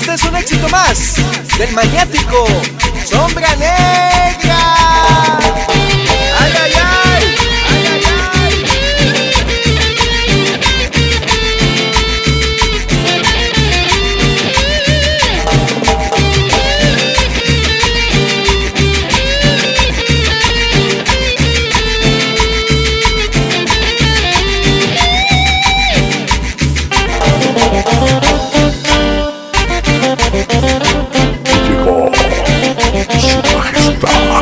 Este es un éxito más del magnético Sombra Negra. ¡Ay, ay, ay! ¡Ay, ay, ay! Llegó su majestad.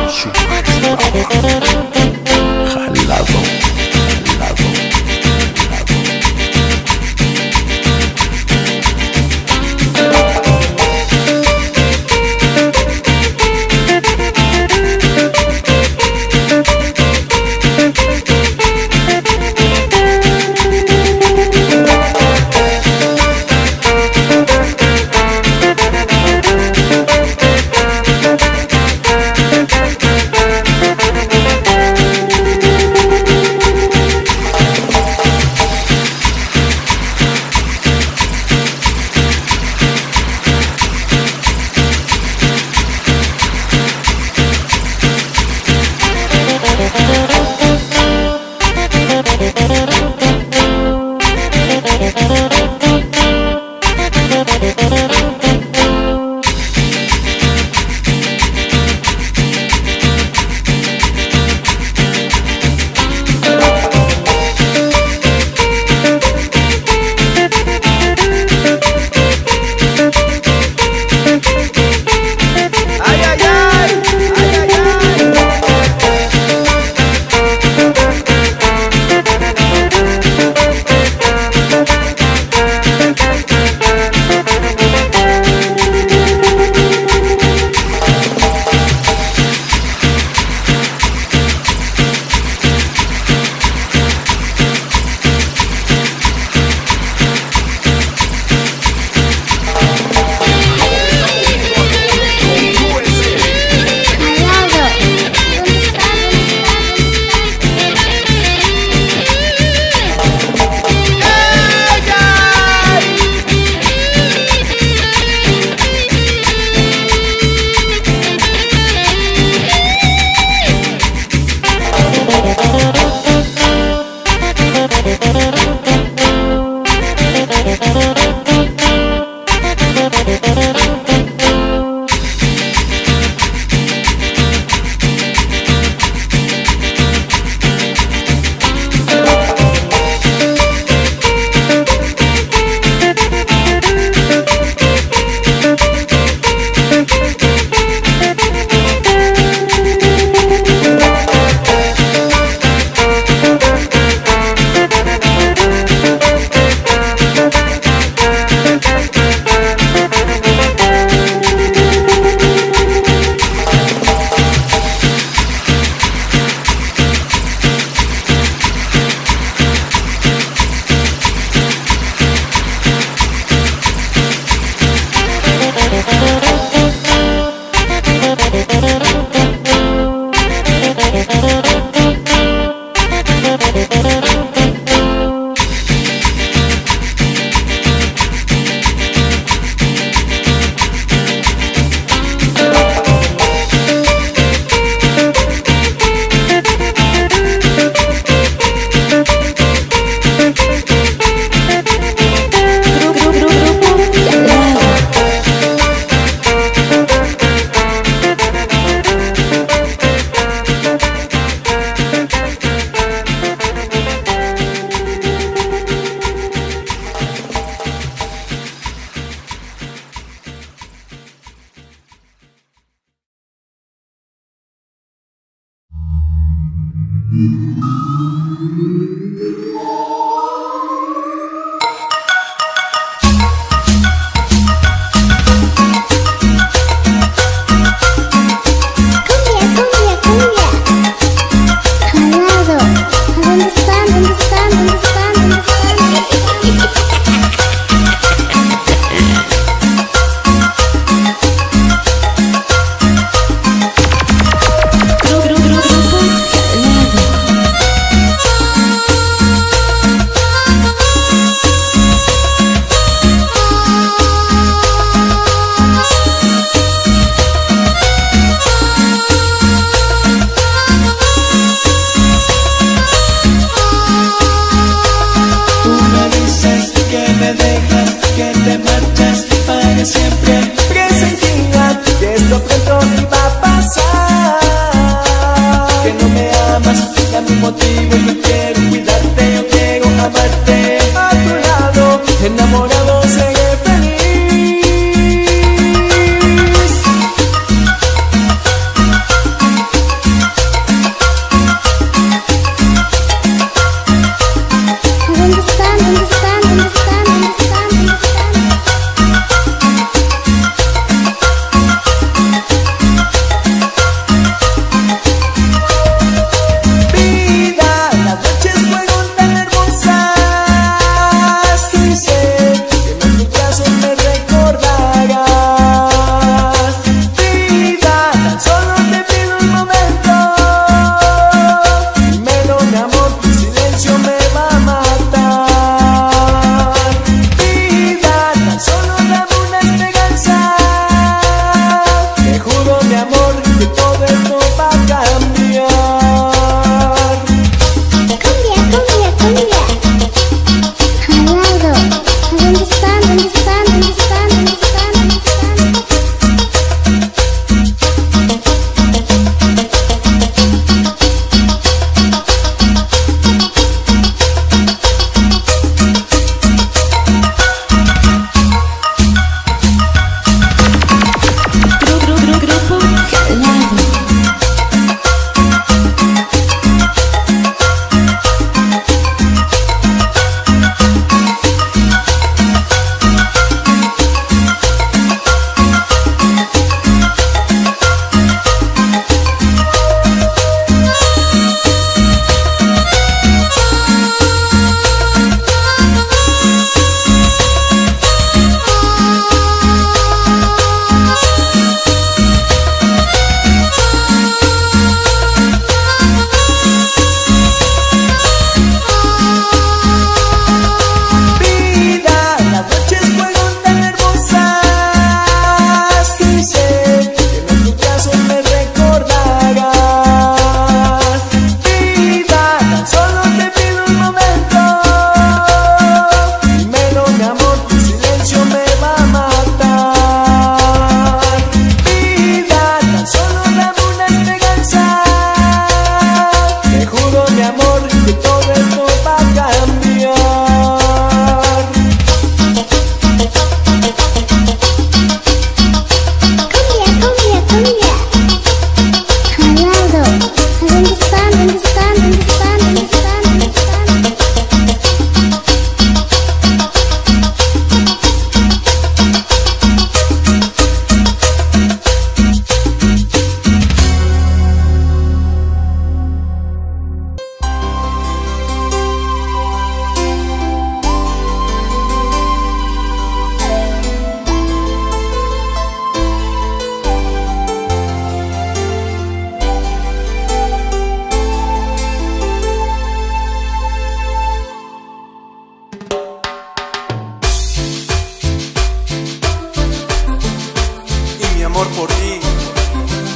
amor por ti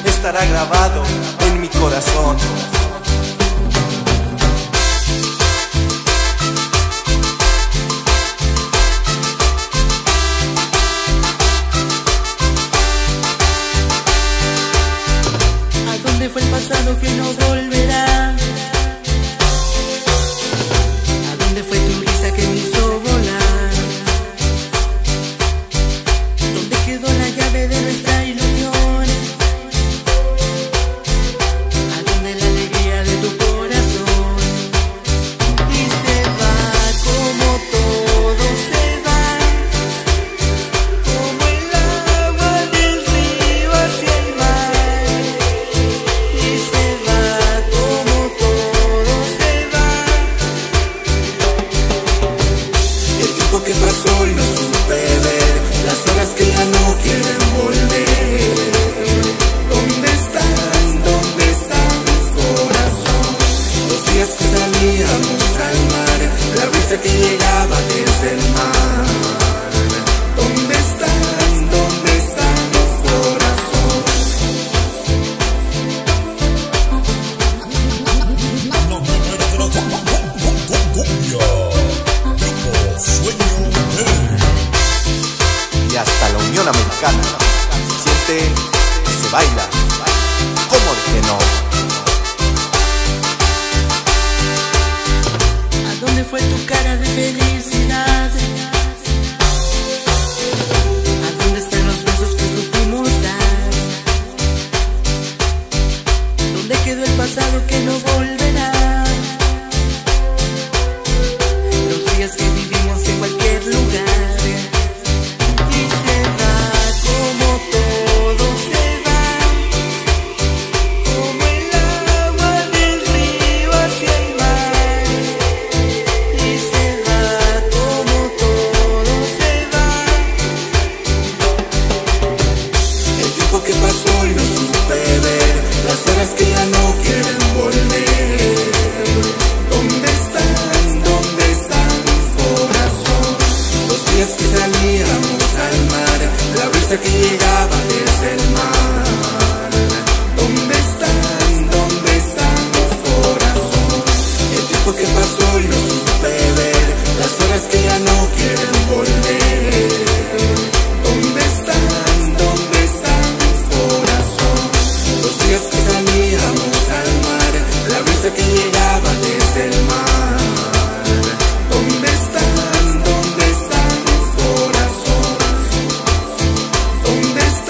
estará grabado en mi corazón. ¿A dónde fue el pasado que no volverá? ¿A dónde fue tu risa que me hizo volar? ¿Dónde quedó la llave de nuestra ilusión? ¿A dónde la alegría de tu corazón? Y se va como todo se va, como el agua del río hacia el mar. Y se va como todo se va. El tiempo que pasó y no supe ver las horas que ya no quieren volver. ¿Dónde están? ¿Dónde está mi corazón? Los días que salíamos al mar, la brisa que llegaba desde el mar. ¿Dónde están? ¿Dónde está mi corazón? Y hasta la Unión Americana se siente y se baila. ¿Cómo de que no? ¿A dónde fue tu cara de felicidad? ¿A dónde están los besos que supimos dar? ¿Dónde quedó el pasado que no volverá? Los días que vivimos en cualquier lugar. Y se va como todo se va, como el agua del río hacia el mar. Y se va como todo se va. El tiempo que pasó y no supe ver las horas que ya no quieren volver. ¿Dónde están? ¿Dónde está mi corazón? Los días que salíamos al mar, la brisa que llegaba desde el mar. ¿Dónde están? ¿Dónde está mi corazón? El tiempo que pasó y no supe ver las horas que ya no quieren volver. ¿Dónde están? ¿Dónde está mi corazón? Los días que salíamos al mar, la brisa que llegaba desde el mar. ¿Dónde están? ¿Dónde está mi corazón? ¿Dónde están?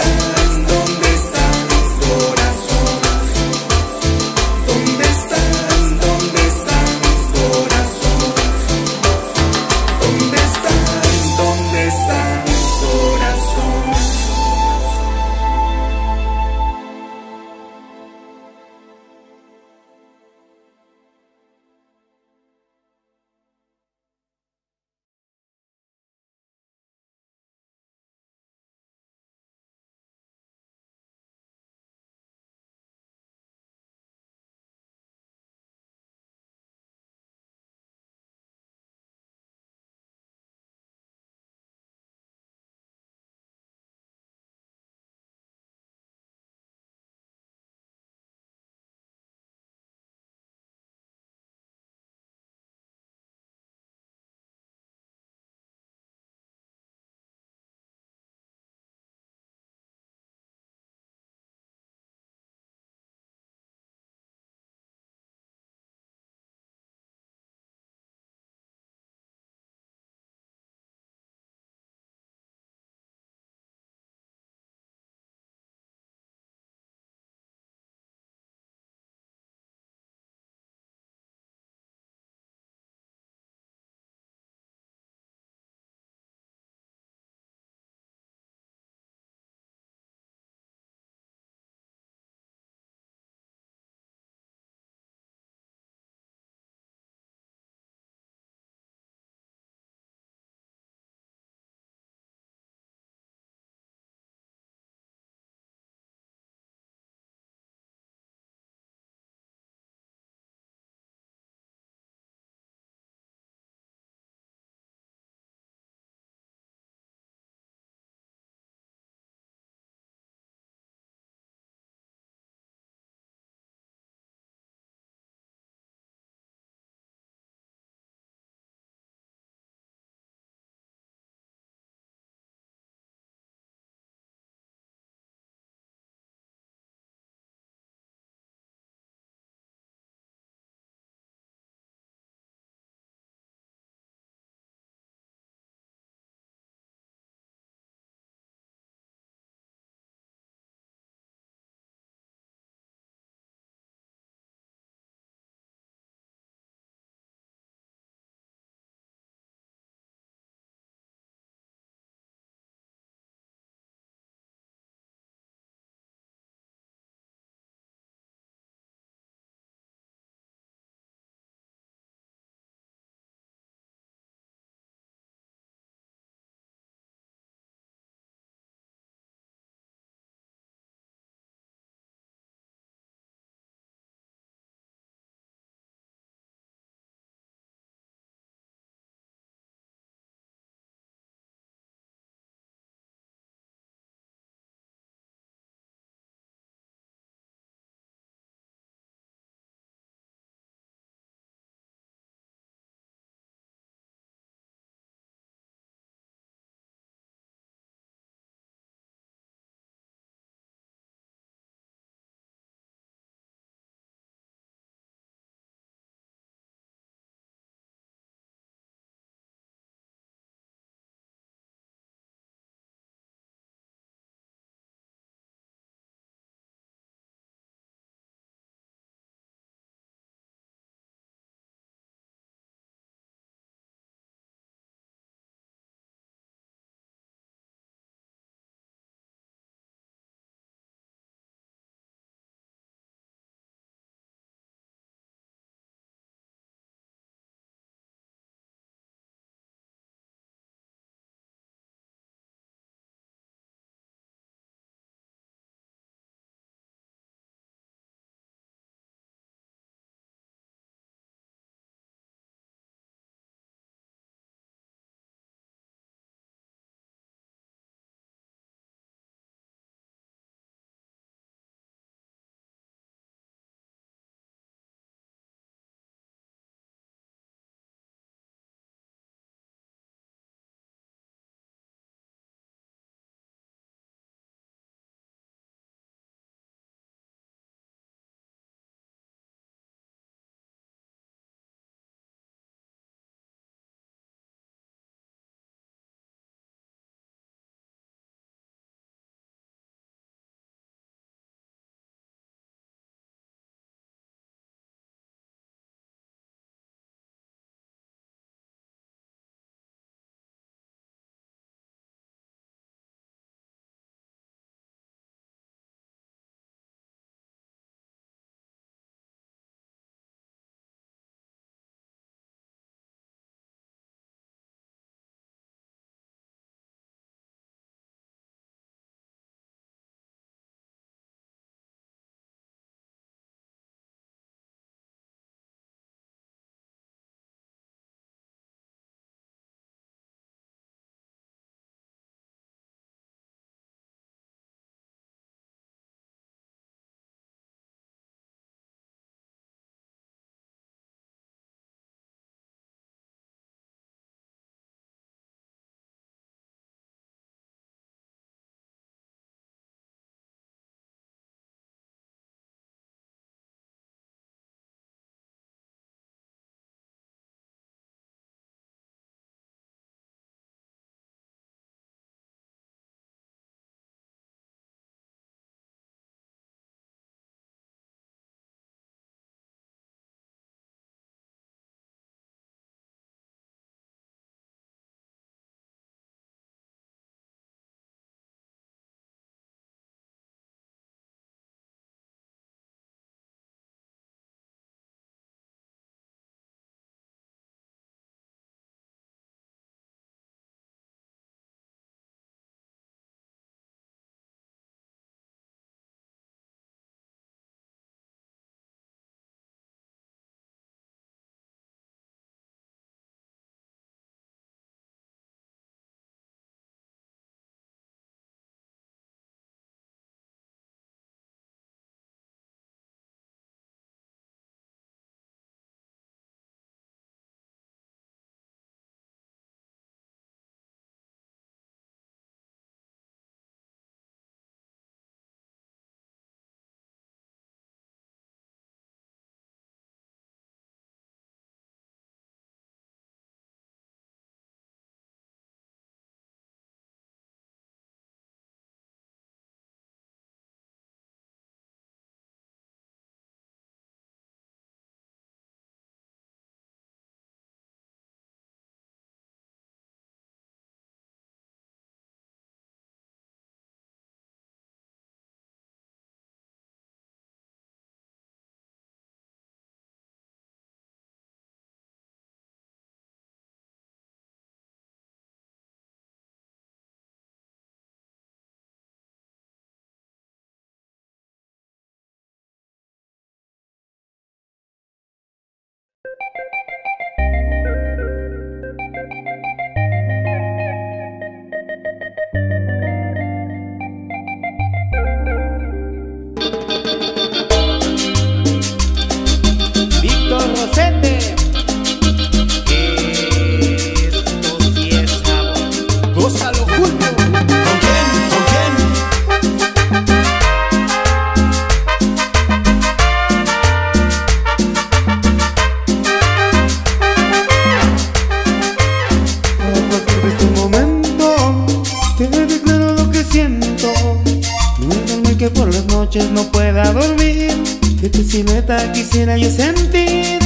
No pueda dormir, que tu silueta quisiera yo sentir.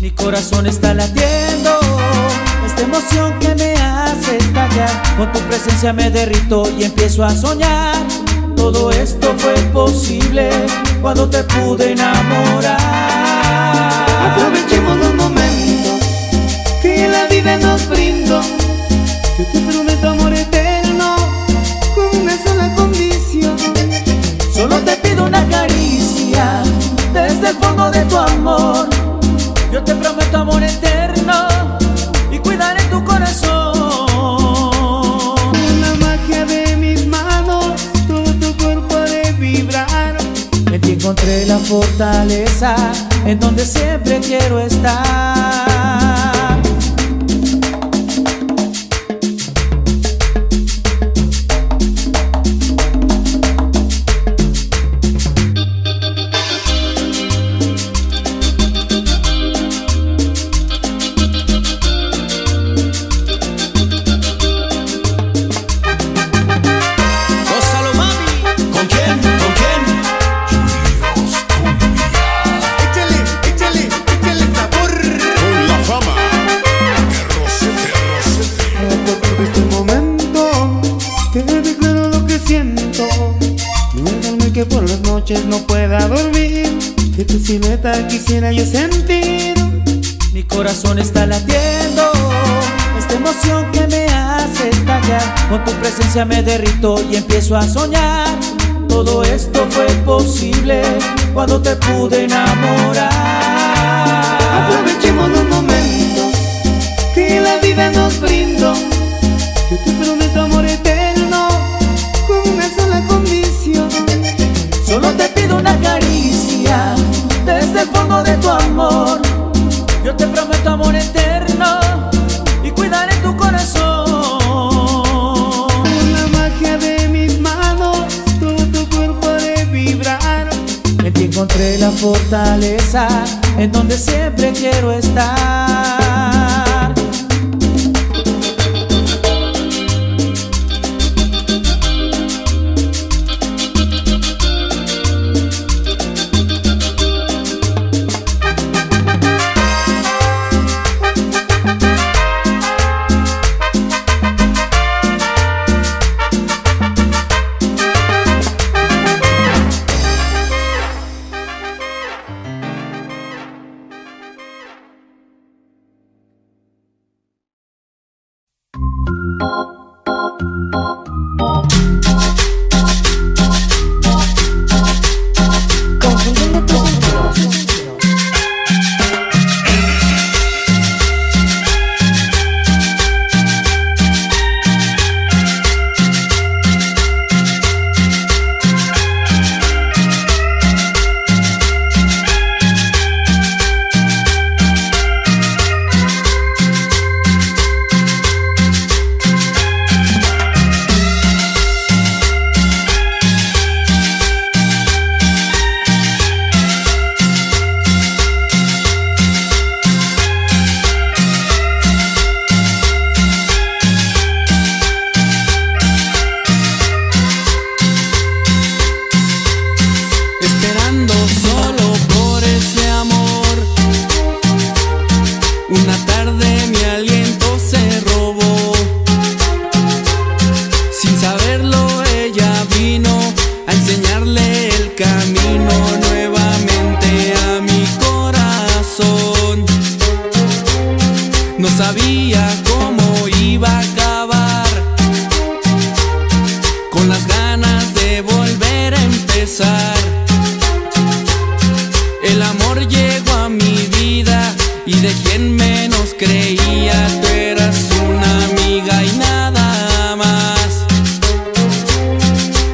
Mi corazón está latiendo, esta emoción que me hace estallar. Con tu presencia me derrito y empiezo a soñar. Todo esto fue posible cuando te pude enamorar. Aprovechemos los momentos que la vida nos brindó. Yo te prometo amor eterno con una sola condición. Solo te pido una caricia desde el fondo de tu amor. Yo te prometo amor eterno y cuidaré tu corazón. Con la magia de mis manos todo tu cuerpo haré vibrar. En ti encontré la fortaleza en donde siempre quiero estar. Que por las noches no pueda dormir, que tu silueta quisiera yo sentir. Mi corazón está latiendo, esta emoción que me hace estallar. Con tu presencia me derrito y empiezo a soñar. Todo esto fue posible cuando te pude enamorar. Aprovechemos los momentos que la vida nos brindó. Yo te prometo amor eterno con una sola condición. Solo te pido una caricia desde el fondo de tu amor. Yo te prometo amor eterno y cuidaré tu corazón. Con la magia de mis manos todo tu cuerpo haré vibrar. En ti encontré la fortaleza en donde siempre quiero estar.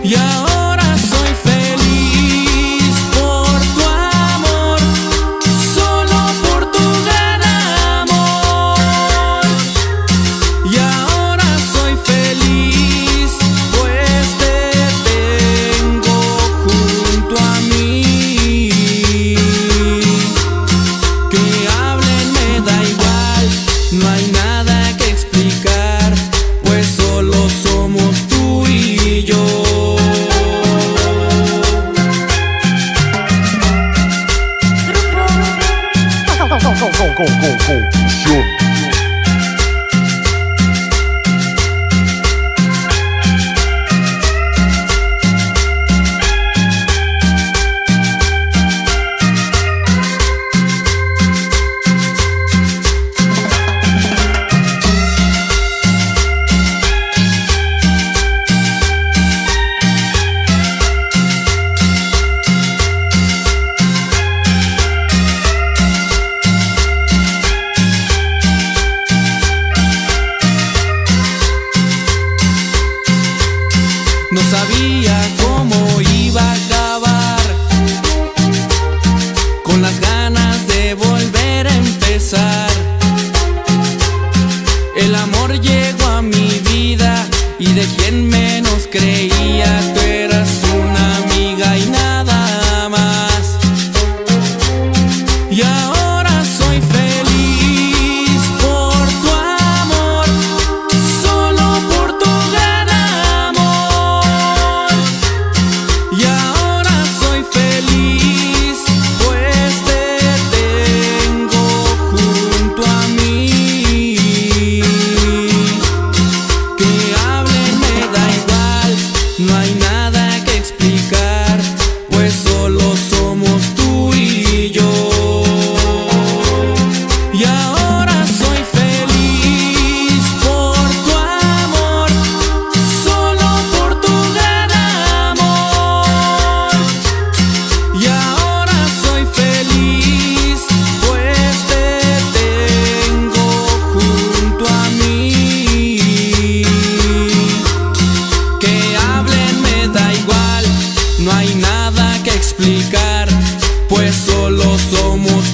Y ahora soy feliz. confusión. No sabía cómo iba a acabar, con las ganas de volver a empezar. El amor llegó a mi vida y de quien menos creía, tú eras una amiga y nada más. Y ahora soy feliz por tu amor, solo por tu gran amor. No hay nada que explicar, pues solo somos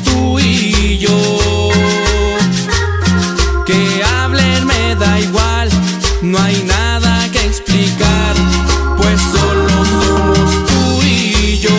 tú y yo. Que hablen me da igual, no hay nada que explicar, pues solo somos tú y yo.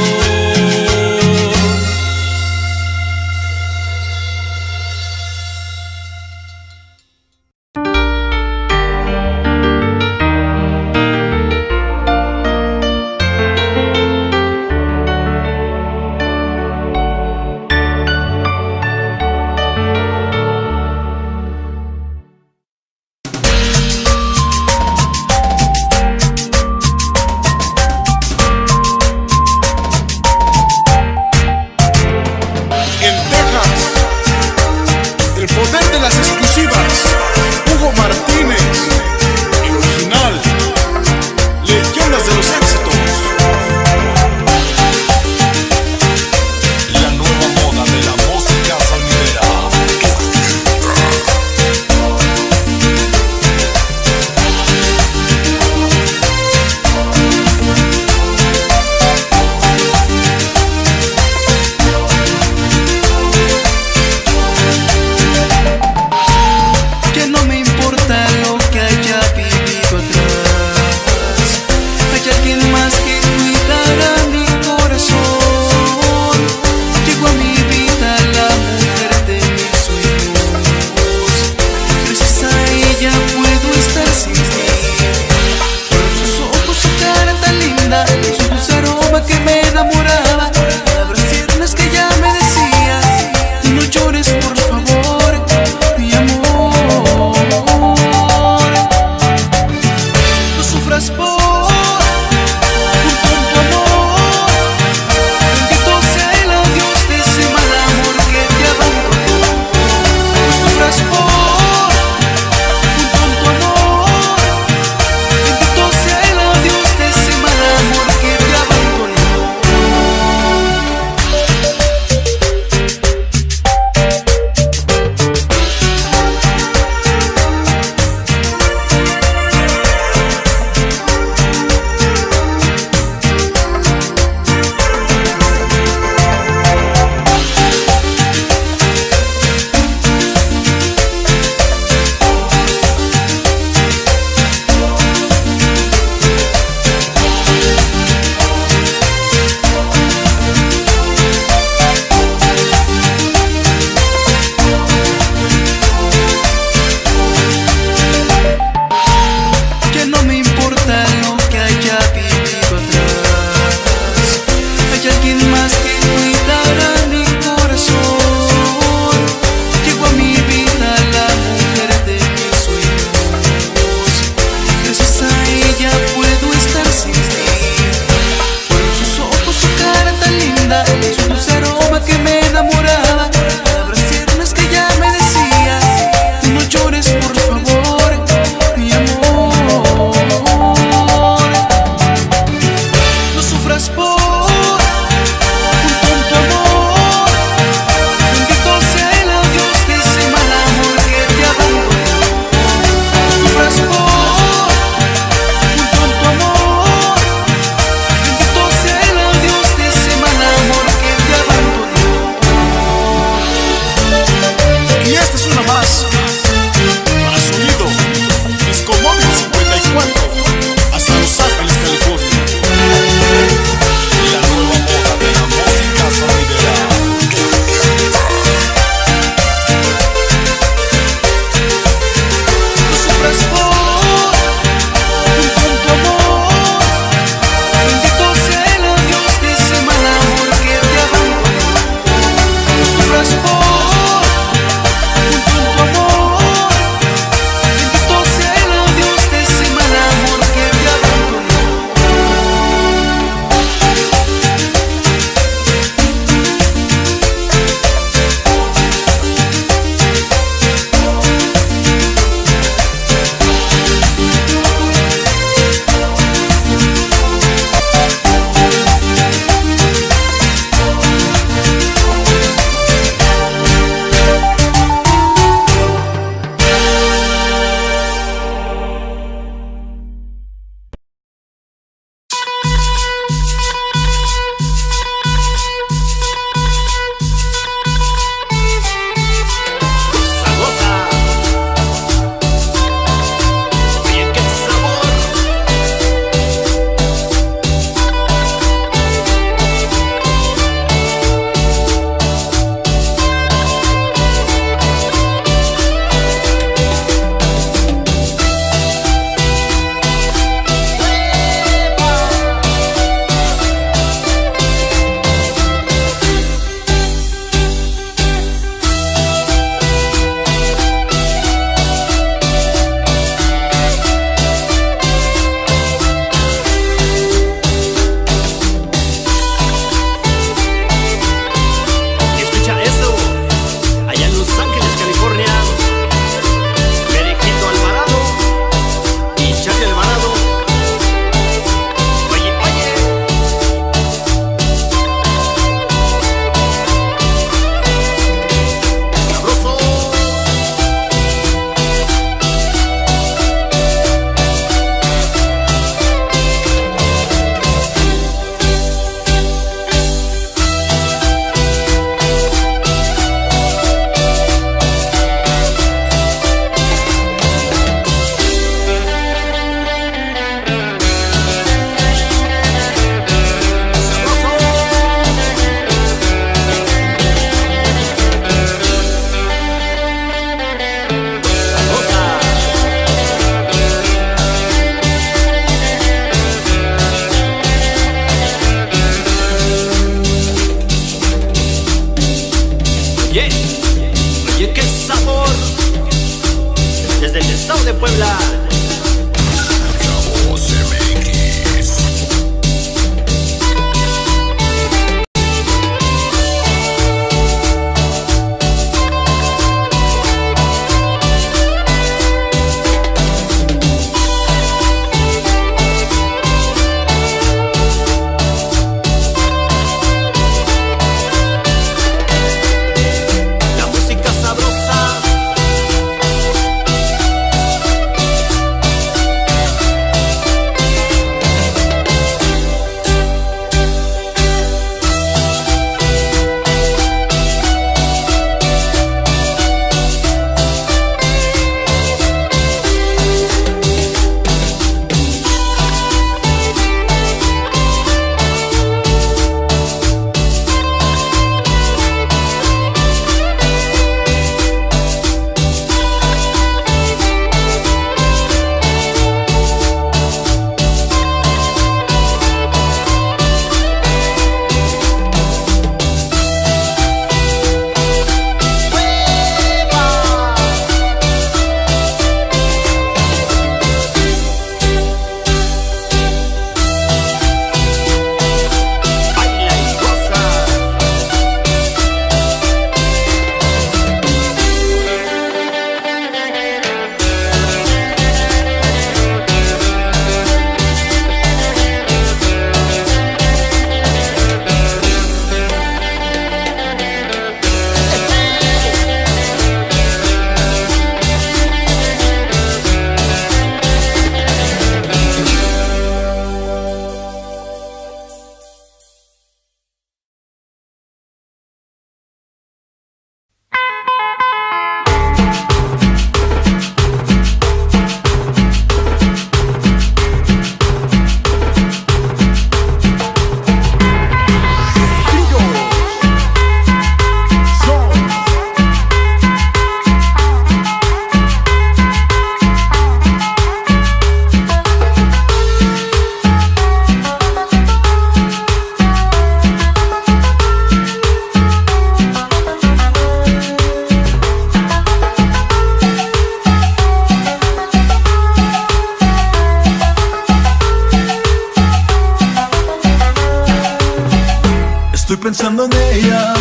pensando en ella,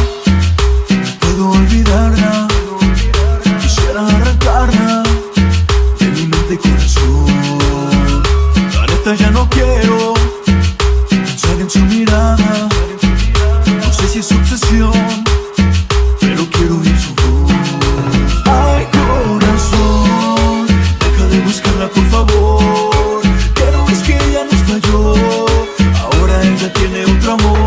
no puedo olvidarla. Quisiera arrancarla de mi mente y corazón. La neta ya no quiero pensar en su mirada. No sé si es obsesión, pero quiero oír su voz. Ay, corazón, deja de buscarla, por favor. Que no ves que ella no estalló, ahora ella tiene otro amor.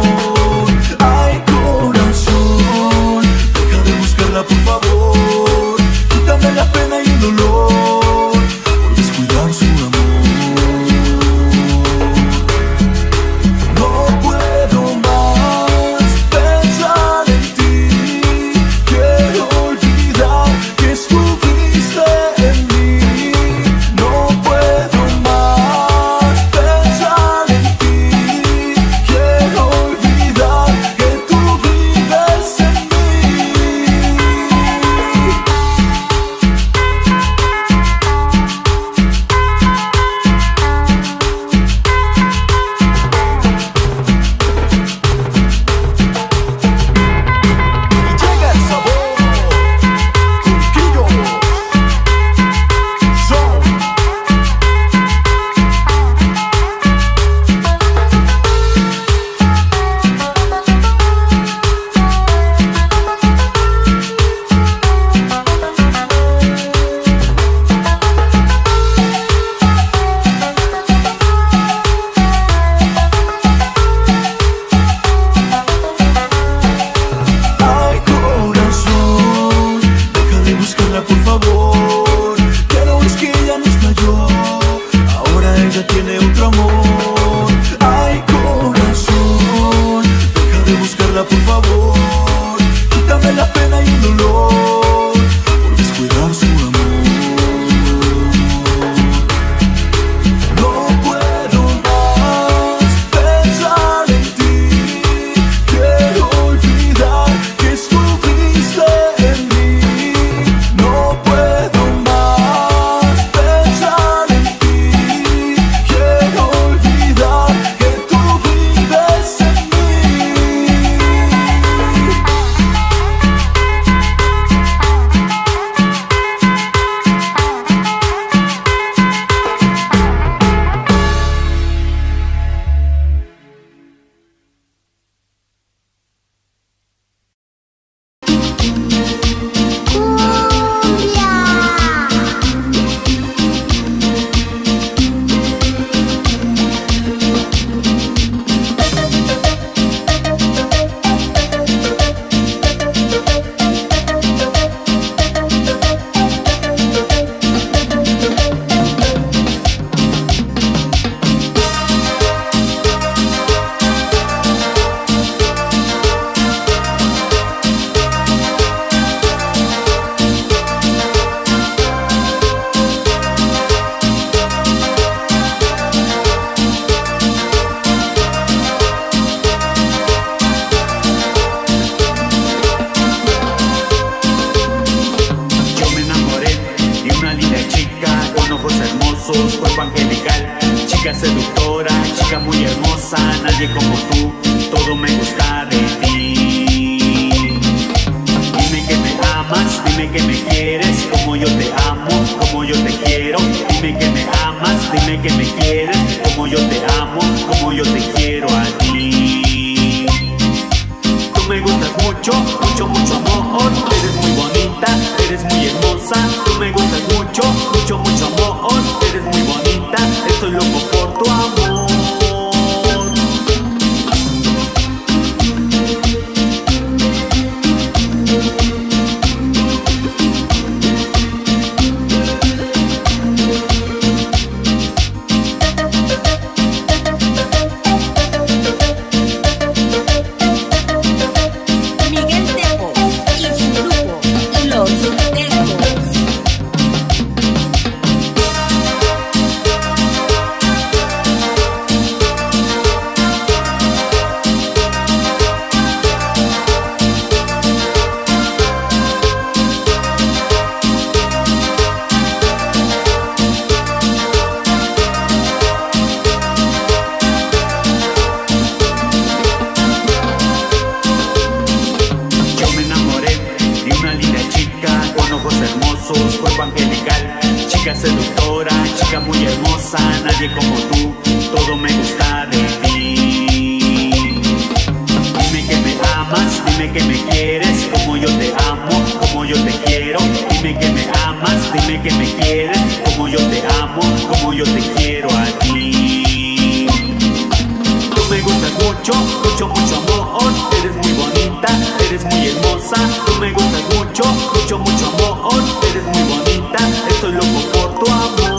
seductora, chica muy hermosa, nadie como tú, todo me gusta de ti. Dime que me amas, dime que me quieres, como yo te amo, como yo te quiero. Dime que me amas, dime que me quieres, como yo te amo, como yo te quiero a ti. Tú me gustas mucho, mucho, mucho amor, eres muy bonita, eres muy hermosa. Tú me gustas mucho, mucho, mucho amor, eres muy bonita, estoy loco por tu amor.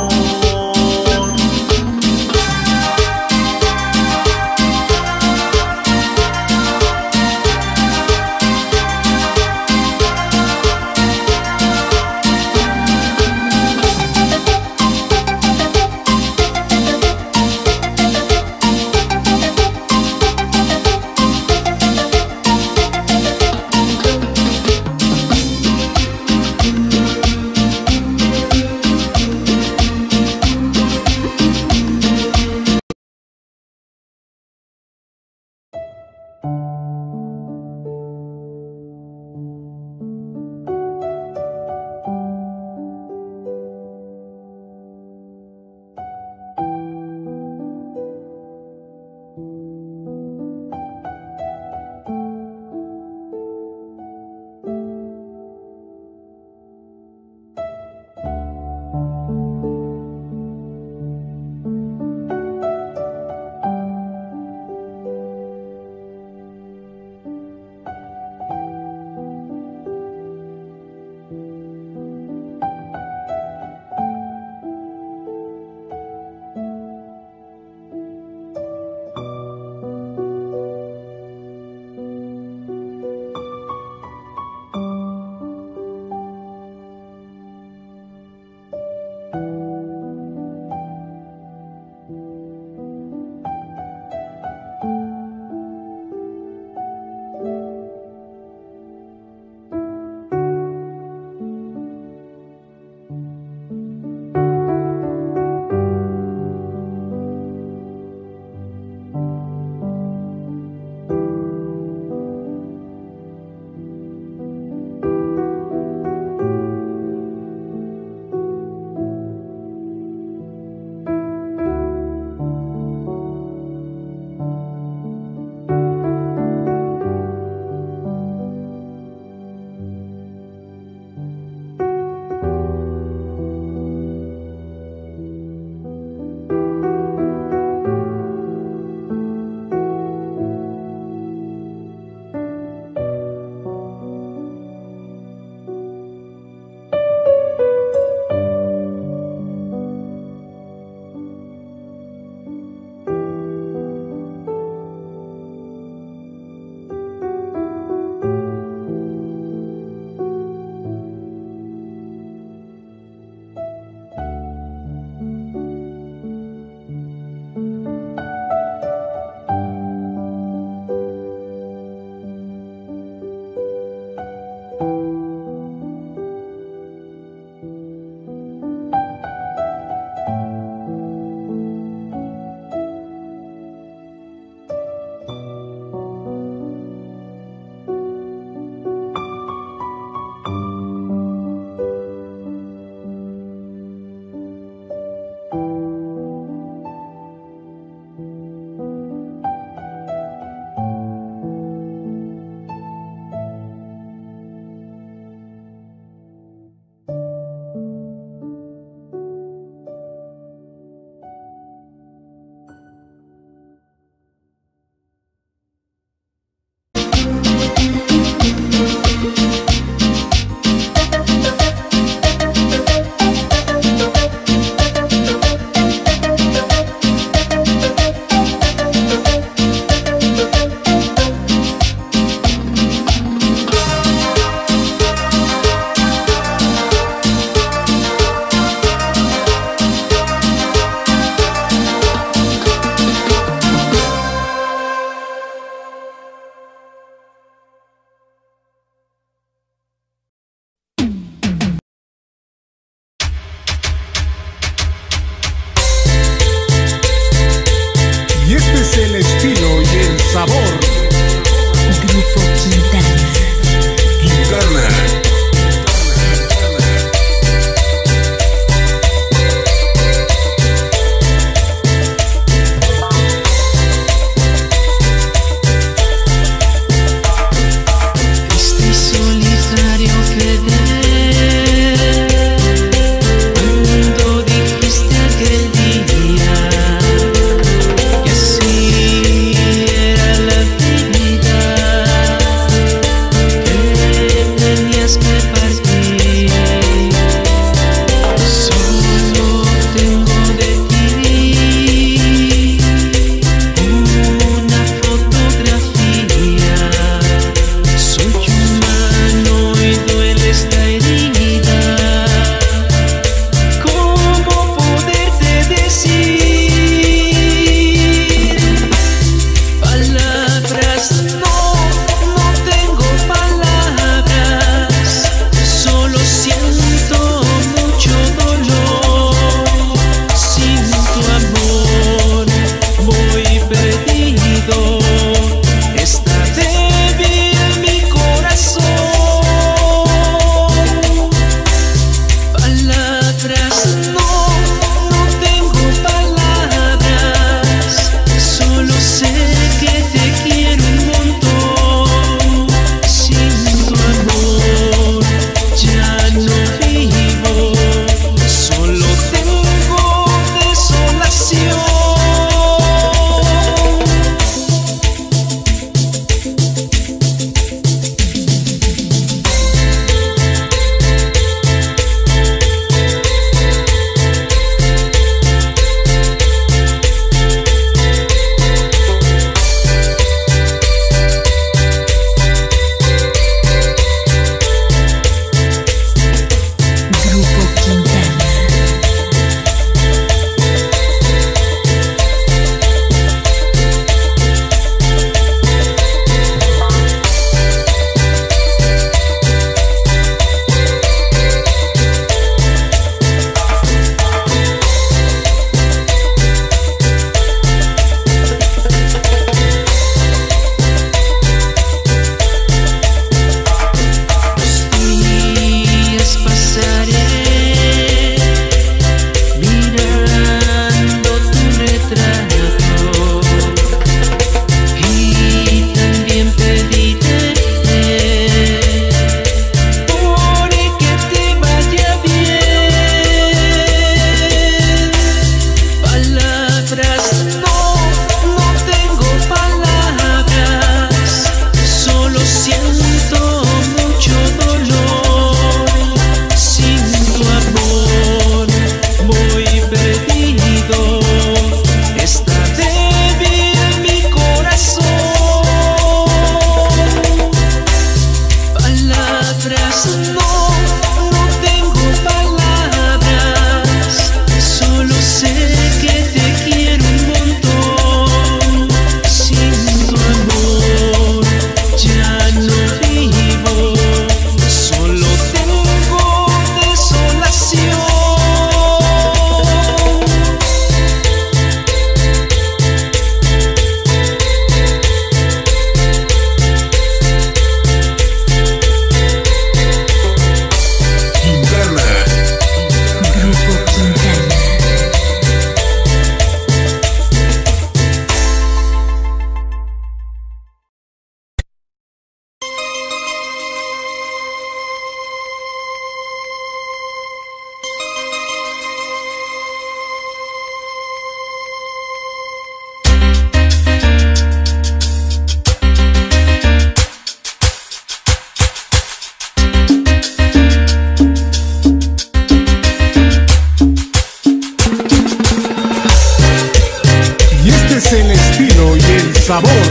es el estilo y el sabor.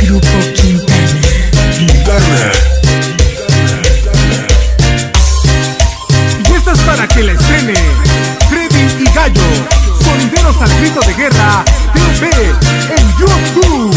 Grupo Quintana. Quintana. Y esta es para que la estrene Freddy y Gallo, sonideros al grito de guerra TV en YouTube.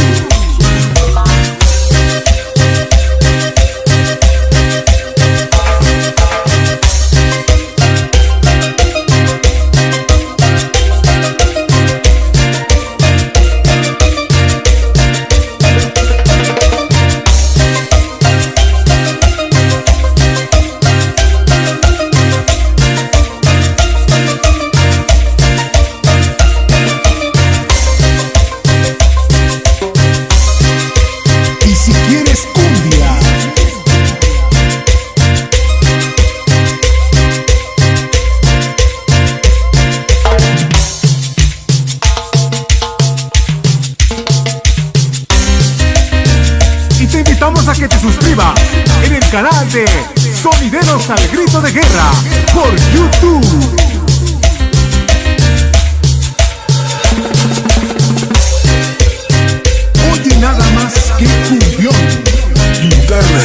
Invitamos a que te suscribas en el canal de Sonideros al Grito de Guerra por YouTube. Oye, nada más que cumbión. Quintana.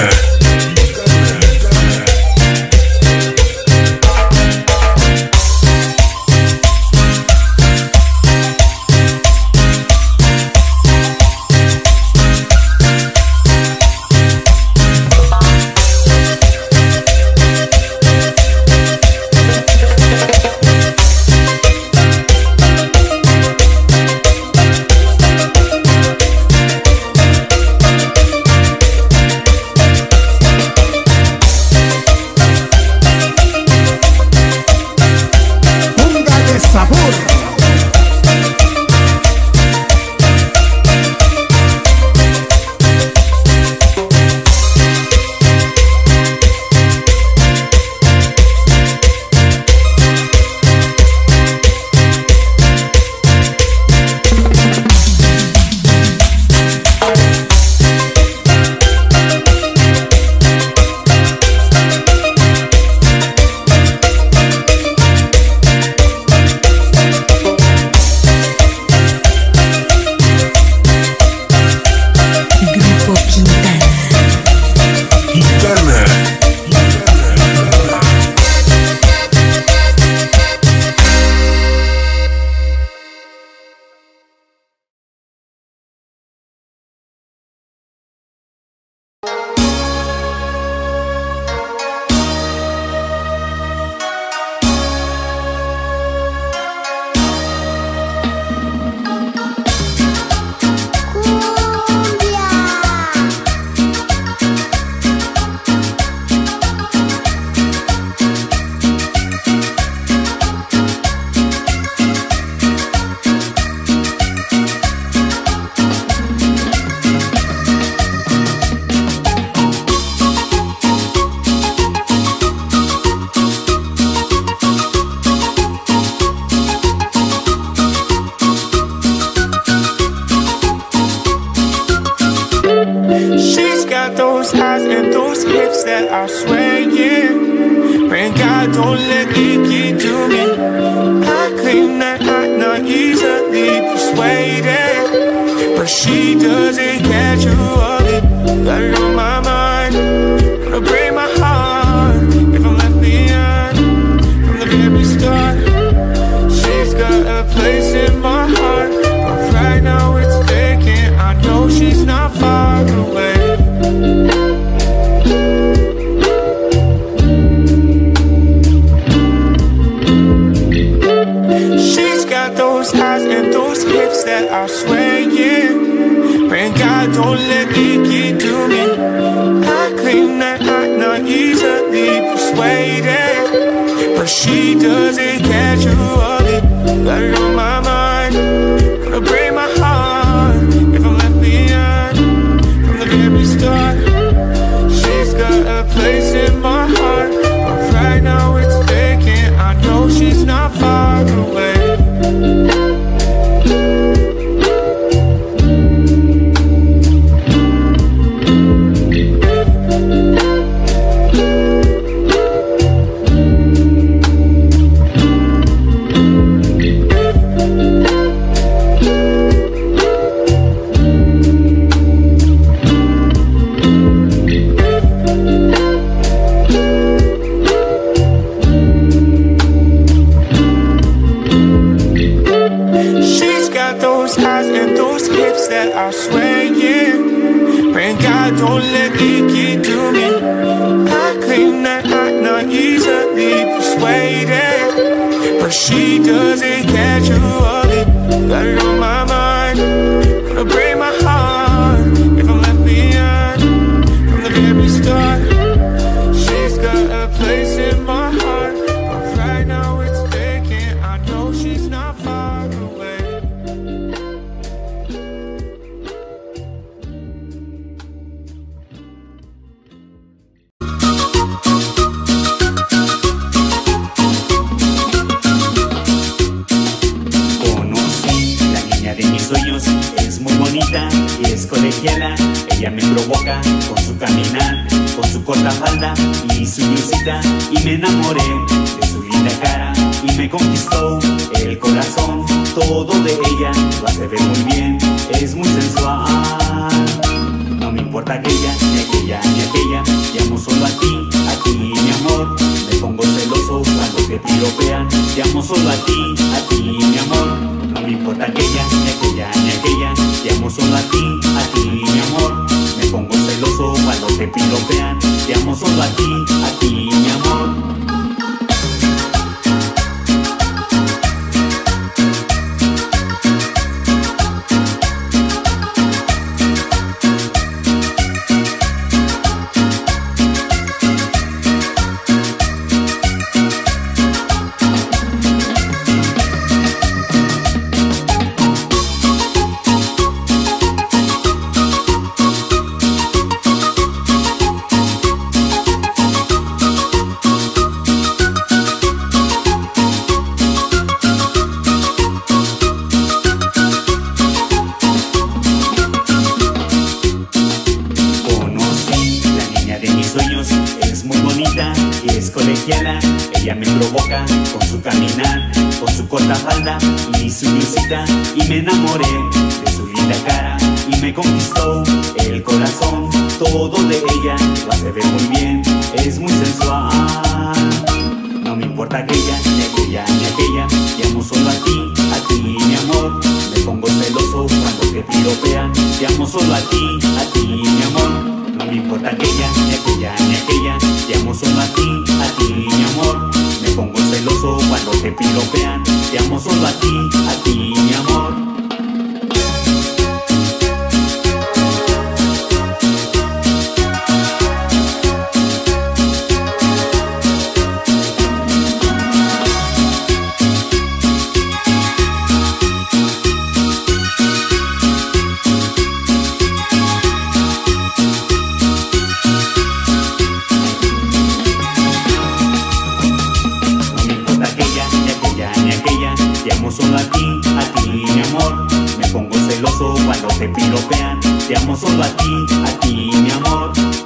thighs and those hips that are swaying. Pray God don't let it get to me. I claim that I'm not easily persuaded, but she doesn't catch you on it. Got it on my mind, gonna break my heart if I'm left behind. From the very start, she's got a place in my heart, but right now it's vacant. I know she's not far away. Ella me provoca con su caminar, con su corta falda y su blusita, y me enamoré de su linda cara y me conquistó el corazón. Todo de ella lo hace ver muy bien, es muy sensual. No me importa aquella, ni aquella, ni aquella, llamo solo a ti mi amor. Me pongo celoso cuando te tiropean, llamo solo a ti mi amor. No me importa aquella, ni aquella, ni aquella, llamo solo a ti mi amor. Me pongo celoso cuando te piropean, llamo solo a ti mi amor. Ella me provoca con su caminar, con su corta falda y su blusita, y me enamoré de su linda cara y me conquistó el corazón. Todo de ella lo hace ver muy bien, es muy sensual. No me importa aquella, ni aquella, ni aquella, llamo solo a ti mi amor. Me pongo celoso cuando te piropean, llamo solo a ti mi amor. No me importa aquella, ni aquella, ni aquella, llamo solo a ti mi amor. Me pongo celoso cuando te piropean, llamo solo a ti mi amor. Llamo solo a ti mi amor.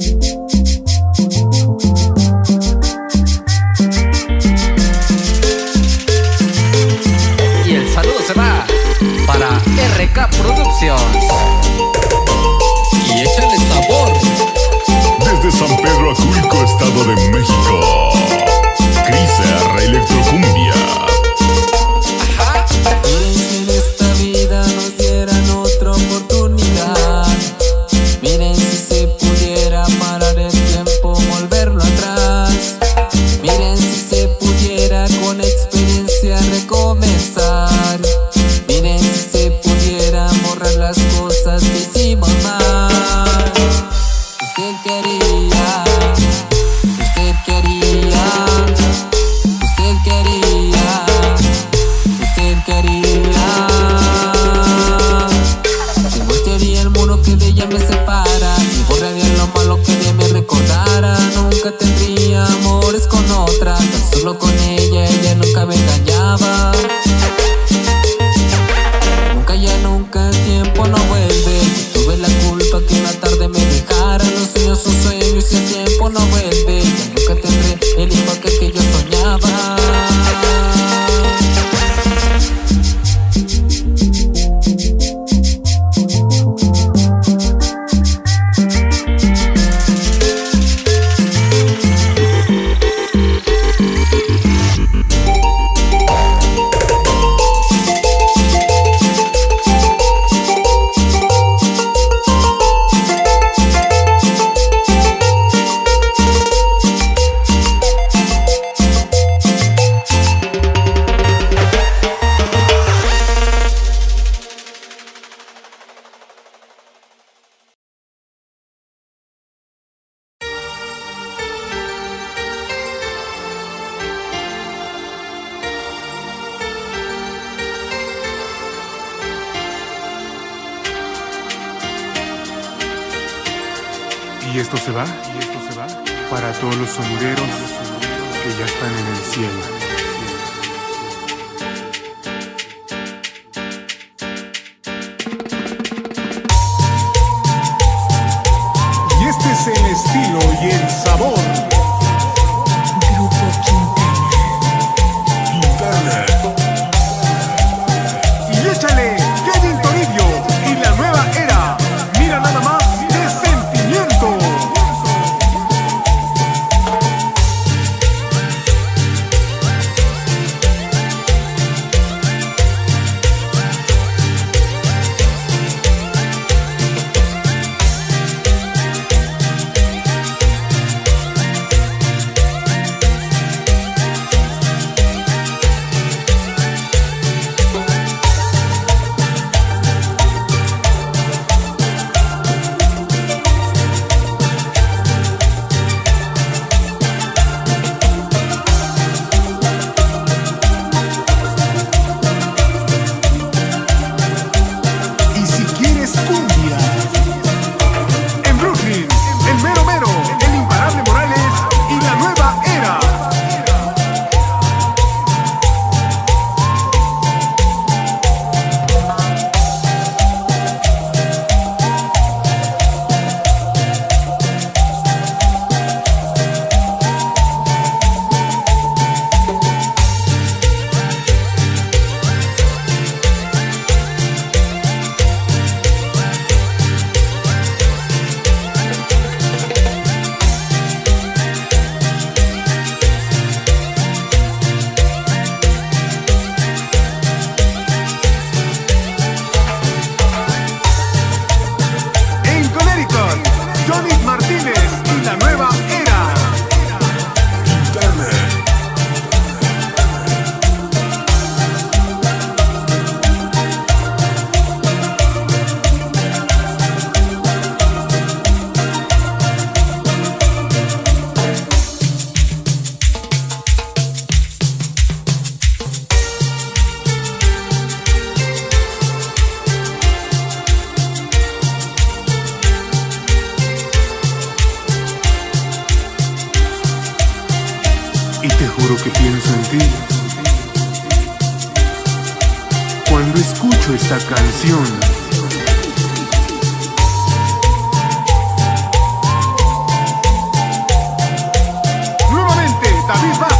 Y el saludo se va para RK Productions. Y échale sabor. Desde San Pedro Atulco, Estado de México, Crisa Electrocumbia. Y esto se va para todos los sombreros que ya están en el cielo. Canción Chispas.